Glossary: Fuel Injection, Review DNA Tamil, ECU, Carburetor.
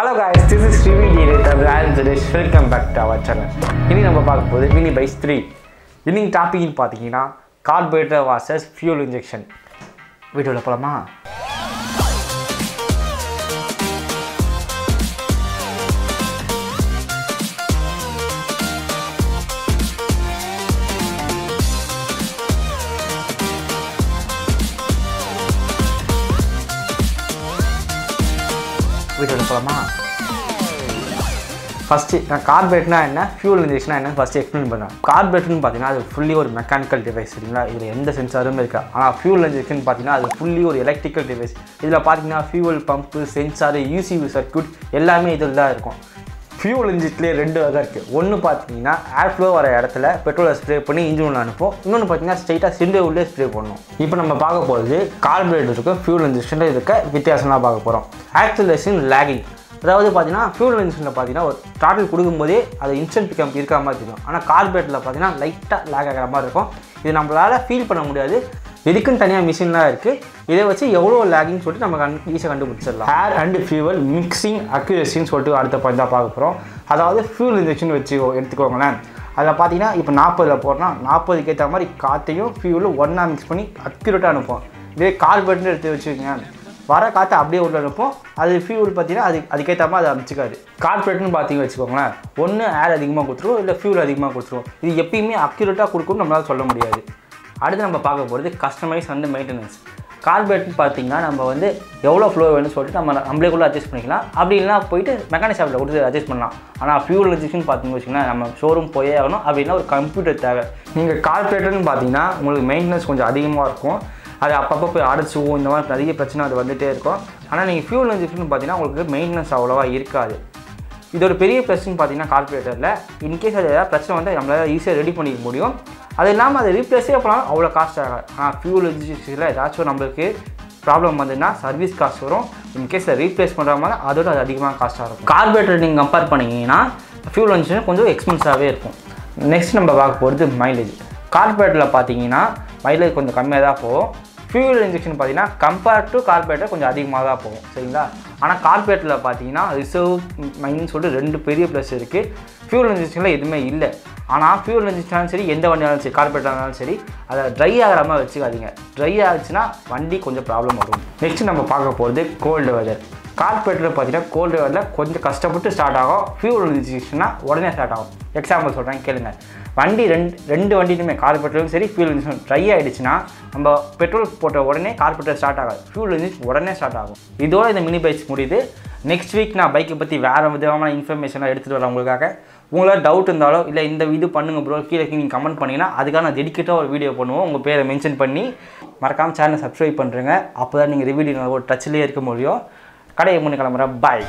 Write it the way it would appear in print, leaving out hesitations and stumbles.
Hello guys, this is Review DNA Tamil and Suresh. Welcome back to our channel. Today we will see Mini Bike 3. This topic is carburetor versus fuel injection. Video la polama. First, carburetor and fuel injection first explain. Carburetor is fully a mechanical device. It is a fuel injection is fully an electrical device. Fuel pump, sensor, ECU circuit, everything. Fuel injection is two other. One is airflow, petrol spray the engine. Another is straight cylinder spray. Now we will see the carburetor fuel injection acceleration lagging. அதாவது பாத்தீனா fuel injection பாத்தீனா ஒரு throttle கொடுக்கும்போது அது instant pickup இருக்க மாதிரி இருக்கும். ஆனா carburetorல பாத்தீனா லைட்டா லாக் ஆகற மாதிரி இருக்கும். இது நம்மளால ஃபீல் பண்ண முடியாது. இதுக்குன்னு தனியா மெஷின்லாம் இருக்கு. இதை வச்சு எவ்வளவு லாகிங் சொல்லிட்டு நம்ம ஈஸியா கண்டுபிடிச்சிடலாம். Air and fuel mixing accuracy ன்னு சொல்லிட்டு அடுத்த பாயிண்டா பார்க்க போறோம். அதாவது fuel injection வச்சு எடுத்துக்கோங்களே. அதல பாத்தீனா இப்போ 40ல போறனா 40 க்கு ஏத்த மாதிரி காத்தையும் fuel ஒண்ணா mix பண்ணி அக்யூரேட்டா அனுப்புவோம். இதே carburetor எடுத்து வச்சிருக்கீங்க வர காத்து அப்படியே உள்ள அனுப்பும். அது ஃபியூல் பார்த்தீங்கன்னா அதுக்கே தம்மா அது அமிச்சிக்காது. கார்பரேட்னு பார்த்தீங்க வச்சுக்கோங்களேன், ஒன்று ஏர் அதிகமாக கொடுத்துரும் இல்லை ஃபியூல் அதிகமாக கொடுத்துரும். இது எப்பயுமே அக்யூரேட்டாக கொடுக்கும்னு நம்மளால் சொல்ல முடியாது. அடுத்து நம்ம பார்க்க போகிறது கஸ்டமைஸ் அண்ட் மெயின்டெனன்ஸ். கார்பரேட்னு பார்த்தீங்கன்னா நம்ம எவ்வளோ ஃப்ளோ வேணும்னு சொல்லிட்டு நம்மளேக்குள்ளே அட்ஜஸ்ட் பண்ணிக்கலாம். அப்படி இல்லைனா போயிட்டு மெக்கானிக் ஷாப்பில் கொடுத்து அட்ஜஸ்ட் பண்ணலாம். ஆனால் ஃபியூல் இன்ஜெக்ஷன் பார்த்தீங்கன்னு வச்சுக்கோங்களா நம்ம ஷோரூம் போயே ஆகணும். அப்படின்னா ஒரு கம்ப்யூட்டர் தேவை. நீங்கள் கார்பரேட்டர்னு பார்த்தீங்கன்னா உங்களுக்கு மெயின்டெனன்ஸ் கொஞ்சம் அதிகமாக இருக்கும். அது அப்பப்போ போய் அடைச்சிவோம். இந்த மாதிரி நிறைய பிரச்சனை அது வந்துகிட்டே இருக்கும். ஆனால் நீங்கள் ஃபியூல் இன்ஜெக்ஷன் பார்த்தீங்கன்னா உங்களுக்கு மெயின்டெனன்ஸ் அவ்வளோவா இருக்காது. இது ஒரு பெரிய பிரச்சனை பார்த்தீங்கன்னா கார்பரேட்டரில். இன்கேஸ் அது ஏதாவது பிரச்சனை வந்தால் நம்மளால் ஈஸியாக ரெடி பண்ணிக்க முடியும். அது இல்லாமல் அதை ரீப்ளேஸே பண்ணாலும் அவ்வளோ காஸ்ட் ஆகாது. ஆனால் ஃபியூல் இன்ஜெக்ஷனில் ஏதாச்சும் நம்மளுக்கு ப்ராப்ளம் வந்ததுன்னா சர்வீஸ் காஸ்ட் வரும். இன்கேஸ் அதை ரீப்ளேஸ் பண்ணுற மாதிரி அதோட அது அதிகமாக காஸ்ட்டாக இருக்கும். கார்பரேட்டர் நீங்கள் கம்பேர் பண்ணிங்கன்னா ஃபியூல் இன்ஜெக்ஷன் கொஞ்சம் எக்ஸ்பென்ஸாகவே இருக்கும். நெக்ஸ்ட் நம்ம பார்க்க போகிறது மைலேஜ். கார்பரேட்டரில் பார்த்தீங்கன்னா மைலேஜ் கொஞ்சம் கம்மியாக தான் போகும். ஃபியூல் இன்ஜெக்ஷன் பார்த்தீங்கன்னா கம்பேர் டு கார்பரேட்டர் கொஞ்சம் அதிகமாக தான் போகும். சரிங்களா? ஆனால் கார்பரேட்டரில் பார்த்தீங்கன்னா ரிசர்வ் மைன்னு சொல்லிட்டு ரெண்டு பெரிய ப்ளஸ் இருக்குது. ஃபியூல் இன்ஜெக்ஷனில் எதுவுமே இல்லை. ஆனால் ஃபியூல் இன்ஜெக்ஷனாலும் சரி, எந்த வண்டியாலும் சரி, கார்பரேட்டரானாலும் சரி, அதை ட்ரை ஆகிற மாதிரி வச்சுக்காதீங்க. ட்ரை ஆகிடுச்சுன்னா வண்டி கொஞ்சம் ப்ராப்ளம் வரும். நெக்ஸ்ட் நம்ம பார்க்க போகிறது கோல்டு வெதர். கார்பரேட்டர் பார்த்தீங்கன்னா கோல்டு வெதரில் கொஞ்சம் கஷ்டப்பட்டு ஸ்டார்ட் ஆகும். ஃபியூல் இன்ஜெக்ஷன்னா உடனே ஸ்டார்ட் ஆகும். எக்ஸாம்பிள் சொல்கிறேன் கேளுங்க. வண்டி ரெண்டு வண்டியிலுமே கார்பரேட்டரும் சரி ஃபியூல் இன்ஜெக்ஷன் ட்ரை ஆகிடுச்சுன்னா நம்ம பெட்ரோல் போட்ட உடனே கார்பரேட்டர் ஸ்டார்ட் ஆகாது, ஃபியூல் இன்ஜெக்ஷன் உடனே ஸ்டார்ட் ஆகும். இதோட இந்த மினி பைக்ஸ் முடியுது. நெக்ஸ்ட் வீக் நான் பைக்கை பற்றி வேறு விதமான இன்ஃபர்மேஷனாக எடுத்துகிட்டு வரேன் உங்களுக்காக. உங்களால் டவுட் இருந்தாலோ இல்லை இந்த இது பண்ணுங்க ப்ரோ கீழே நீங்கள் கமெண்ட் பண்ணிங்கன்னா அதுக்காக நான் டெடிக்கேட்டாக ஒரு வீடியோ பண்ணுவோம். உங்கள் பேரை மென்ஷன் பண்ணி மறக்காமல் சேனலை சப்ஸ்கிரைப் பண்ணுறேங்க. அப்போ தான் நீங்கள் ரிவ்யூ ஒரு டச்சிலே இருக்க முடியும். கடையை முன்னே கிளம்புறேன். பாய்.